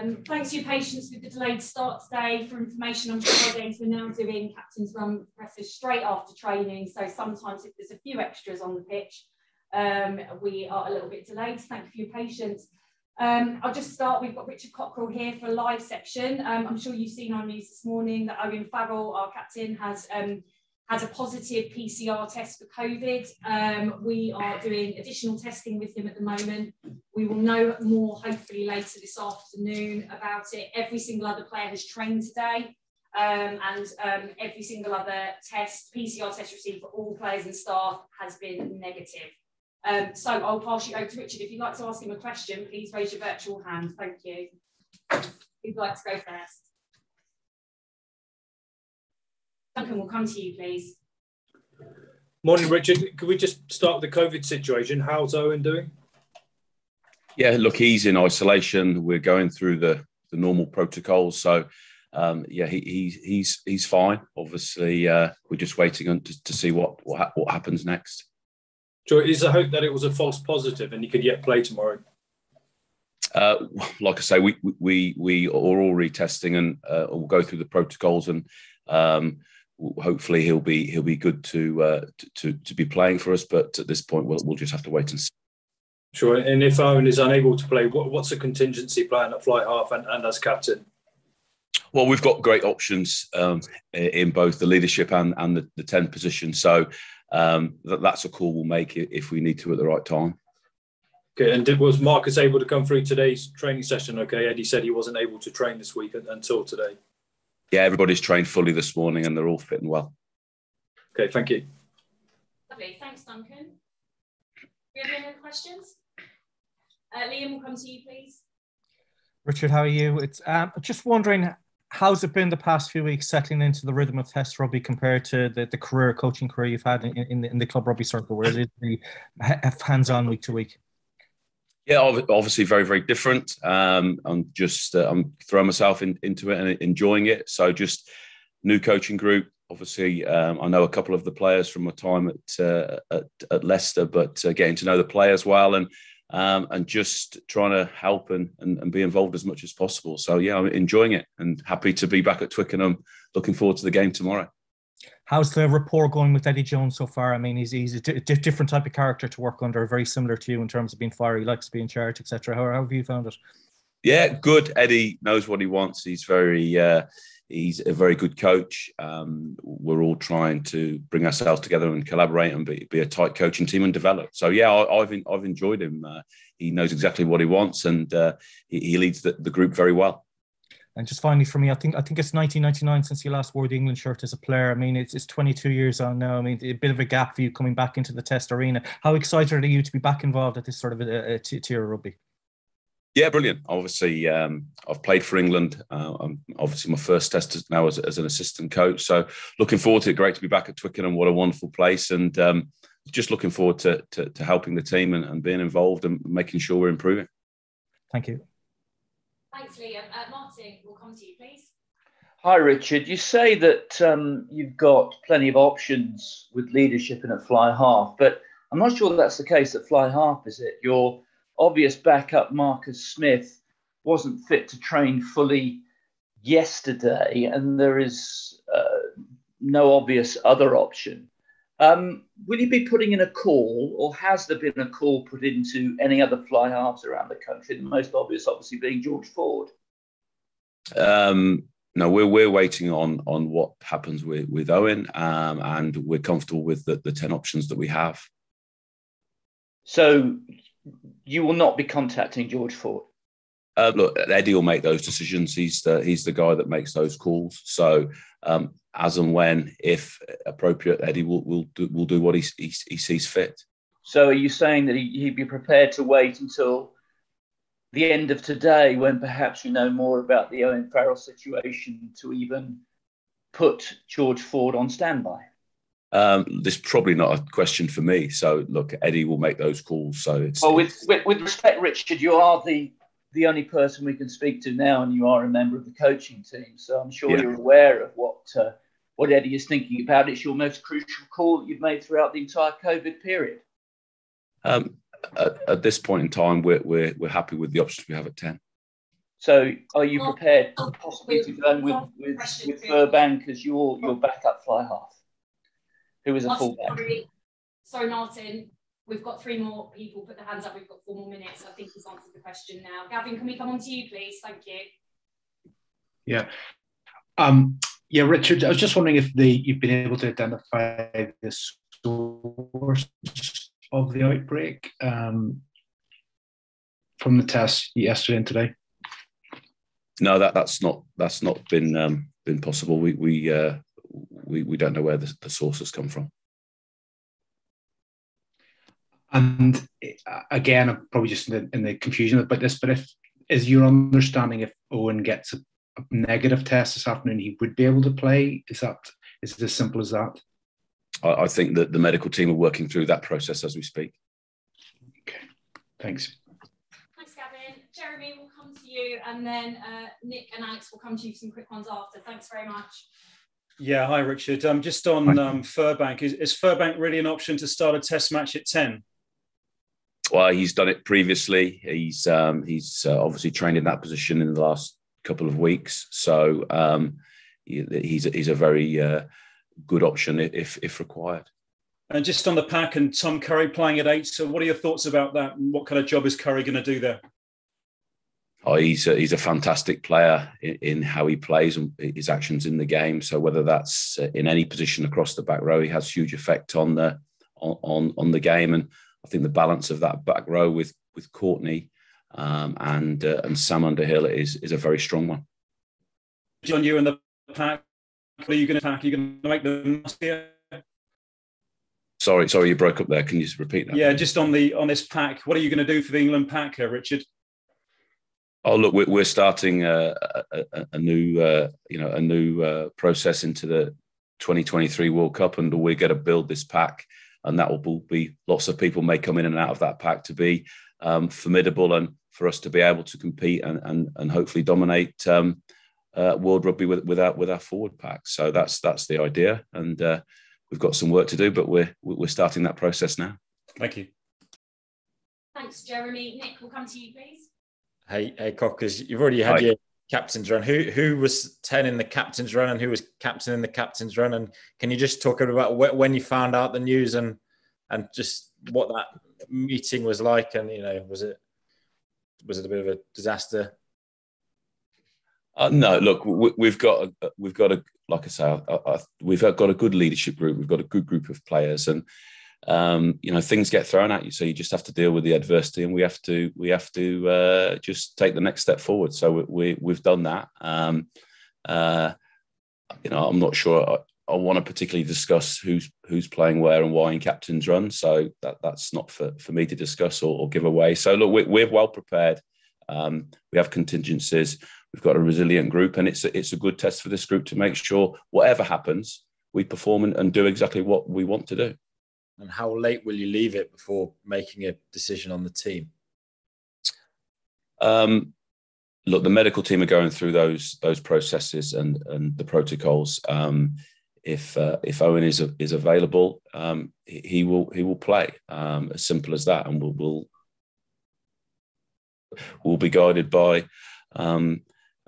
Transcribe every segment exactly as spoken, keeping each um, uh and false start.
Um, thanks for your patience with the delayed start today. For information on Fridays, we're now doing captain's run presses straight after training. So sometimes if there's a few extras on the pitch, um, we are a little bit delayed. So thank you for your patience. Um, I'll just start. We've got Richard Cockerill here for a live section. Um, I'm sure you've seen on news this morning that Owen Farrell, our captain, has um, had a positive P C R test for COVID. Um, we are doing additional testing with him at the moment. We will know more hopefully later this afternoon about it. Every single other player has trained today, um, and um, every single other test, P C R test received for all players and staff has been negative. Um, so I'll pass you over to Richard. If you'd like to ask him a question, please raise your virtual hand. Thank you. Who'd like to go first? Duncan, we'll come to you, please. Morning, Richard. Could we just start with the COVID situation? How's Owen doing? Yeah, look, he's in isolation. We're going through the, the normal protocols. So, um, yeah, he, he, he's he's fine. Obviously, uh, we're just waiting on to, to see what, what, what happens next. So it is a hope that it was a false positive and he could yet play tomorrow? Uh, like I say, we we we are all retesting and uh, we'll go through the protocols, and um, hopefully he'll be he'll be good to, uh, to to be playing for us. But at this point, we'll we'll just have to wait and see. Sure. And if Owen is unable to play, what, what's the contingency plan at flight half and, and as captain? Well, we've got great options um, in both the leadership and and the, the ten position. So. Um, that, that's a call we'll make if we need to at the right time. Okay, and did, was Marcus able to come through today's training session? Okay, Eddie said he wasn't able to train this week until today. Yeah, everybody's trained fully this morning and they're all fit and well. Okay, thank you. Lovely, thanks Duncan. Do we have any other questions? Uh, Liam, we'll come to you, please. Richard, how are you? It's um, just wondering, how's it been the past few weeks settling into the rhythm of Test rugby compared to the, the career coaching career you've had in, in, in the club rugby circle, where it is the hands-on week to week? Yeah, obviously very, very different. Um, I'm just uh, I'm throwing myself in, into it and enjoying it. So just new coaching group. Obviously, um, I know a couple of the players from my time at uh, at, at Leicester, but uh, getting to know the players well and Um, and just trying to help and, and, and be involved as much as possible. So, yeah, I'm enjoying it and happy to be back at Twickenham. Looking forward to the game tomorrow. How's the rapport going with Eddie Jones so far? I mean, he's, he's a d different type of character to work under, very similar to you in terms of being fiery, likes to be in charge, et cetera. How, how have you found it? Yeah, good. Eddie knows what he wants. He's very... Uh, He's a very good coach. Um, we're all trying to bring ourselves together and collaborate and be, be a tight coaching team and develop. So, yeah, I, I've, I've enjoyed him. Uh, he knows exactly what he wants, and uh, he, he leads the, the group very well. And just finally for me, I think I think it's nineteen ninety-nine since you last wore the England shirt as a player. I mean, it's, it's twenty-two years on now. I mean, a bit of a gap for you coming back into the Test arena. How excited are you to be back involved at this sort of a, a tier of rugby? Yeah, brilliant. Obviously, um, I've played for England. Uh, I'm obviously my first Test now as, as an assistant coach. So looking forward to it. Great to be back at Twickenham. What a wonderful place. And um, just looking forward to, to, to helping the team and, and being involved and making sure we're improving. Thank you. Thanks, Liam. Uh, Martin, we'll come to you, please. Hi, Richard. You say that um, you've got plenty of options with leadership and at fly half, but I'm not sure that that's the case at fly half, is it? You're obvious backup Marcus Smith wasn't fit to train fully yesterday, and there is uh, no obvious other option. Um, will you be putting in a call, or has there been a call put into any other fly halves around the country? The most obvious, obviously, being George Ford. Um, no, we're we're waiting on on what happens with with Owen, um, and we're comfortable with the, the ten options that we have. So. You will not be contacting George Ford? Uh, look, Eddie will make those decisions. He's the, he's the guy that makes those calls. So um, as and when, if appropriate, Eddie will, will, do, will do what he, he, he sees fit. So are you saying that he, he'd be prepared to wait until the end of today, when perhaps you know more about the Owen Farrell situation, to even put George Ford on standby? Um, this is probably not a question for me. So, look, Eddie will make those calls. So it's well, with, with, with respect, Richard, you are the, the only person we can speak to now, and you are a member of the coaching team. So I'm sure yeah. you're aware of what, uh, what Eddie is thinking about. It's your most crucial call that you've made throughout the entire COVID period. Um, at, at this point in time, we're, we're, we're happy with the options we have at ten. So are you prepared possibly to go with, with, with Furbank as your, your backup fly half, who is a fullback? Sorry, Martin, we've got three more people put their hands up. We've got four more minutes. I think he's answered the question now. Gavin, can we come on to you, please? Thank you. Yeah. Um, yeah, Richard, I was just wondering if the, you've been able to identify the source of the outbreak um, from the test yesterday and today. No, that that's not that's not been um, been possible. We we uh, we we don't know where the, the source has come from. And again, I'm probably just in the, in the confusion about this, but if is your understanding if Owen gets a, a negative test this afternoon, he would be able to play? Is that is it as simple as that? I, I think that the medical team are working through that process as we speak. Okay, thanks. Thanks, Gavin. Jeremy, we'll come to you, and then uh, Nick and Alex will come to you for some quick ones after. Thanks very much. Yeah, hi Richard. Um, just on um, Furbank, is, is Furbank really an option to start a test match at ten? Well, he's done it previously. He's um, he's uh, obviously trained in that position in the last couple of weeks. So um, he, he's he's a very uh, good option if if required. And just on the pack and Tom Curry playing at eight. So, what are your thoughts about that? And what kind of job is Curry going to do there? Oh, he's a, he's a fantastic player in, in how he plays and his actions in the game. So whether that's in any position across the back row, he has huge effect on the on on the game. And I think the balance of that back row with with Courtney um, and uh, and Sam Underhill is is a very strong one. John, you in the pack? Are you going to pack? Are you going to make them nastier? Sorry, sorry, you broke up there. Can you just repeat that? Yeah, just on the on this pack, what are you going to do for the England pack here, Richard? Oh look, we're starting a, a, a new uh, you know a new uh, process into the twenty twenty-three World Cup, and we're going to build this pack. And that will be lots of people may come in and out of that pack to be um, formidable and for us to be able to compete and and, and hopefully dominate um, uh, World Rugby with, with, our, with our forward pack. So that's that's the idea, and uh, we've got some work to do, but we're we're starting that process now. Thank you. Thanks, Jeremy. Nick, we'll come to you, please. Hey, hey, Cockers, you've already had Hi. your captain's run. Who who was ten in the captain's run and who was captain in the captain's run? And can you just talk about wh when you found out the news and and just what that meeting was like? And you know, was it was it a bit of a disaster? Uh, no, look, we, we've got a, we've got a like I say, I, I, we've got a good leadership group. We've got a good group of players, and um you know, things get thrown at you, so you just have to deal with the adversity, and we have to we have to uh just take the next step forward. So we, we we've done that. um uh you know, I'm not sure I, I want to particularly discuss who's who's playing where and why in captain's run, so that that's not for for me to discuss or, or give away. So look, we, we're well prepared. Um we have contingencies, we've got a resilient group, and it's a, it's a good test for this group to make sure whatever happens we perform and, and do exactly what we want to do. And how late will you leave it before making a decision on the team? Um, look, the medical team are going through those those processes and and the protocols. Um, if uh, if Owen is a, is available, um, he will he will play. Um, as simple as that, and we'll we'll, we'll be guided by um,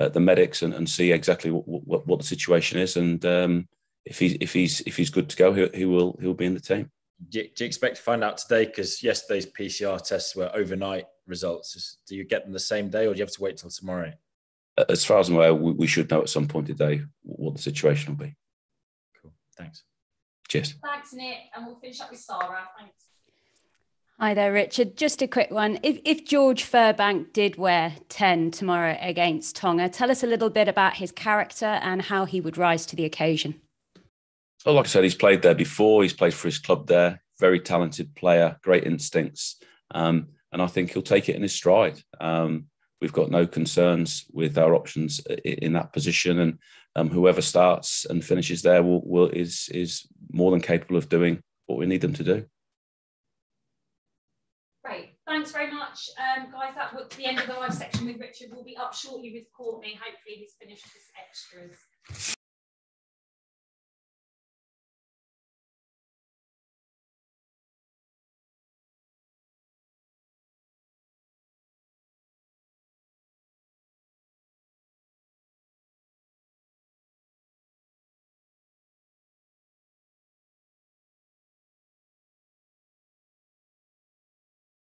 uh, the medics and, and see exactly what, what what the situation is. And um, if he's if he's if he's good to go, he, he will he'll be in the team. Do you expect to find out today? Because yesterday's P C R tests were overnight results. Do you get them the same day, or do you have to wait till tomorrow? As far as I'm aware, we should know at some point today what the situation will be. Cool. Thanks. Cheers. Thanks, Nick. And we'll finish up with Sarah. Thanks. Hi there, Richard. Just a quick one. If, if George Furbank did wear ten tomorrow against Tonga, tell us a little bit about his character and how he would rise to the occasion. Well, like I said, he's played there before. He's played for his club there. Very talented player, great instincts. Um, and I think he'll take it in his stride. Um, we've got no concerns with our options in that position. And um, whoever starts and finishes there will, will, is, is more than capable of doing what we need them to do. Great. Thanks very much. Um, guys, that was the end of the live section with Richard. We'll be up shortly with Courtney. Hopefully he's finished his extras.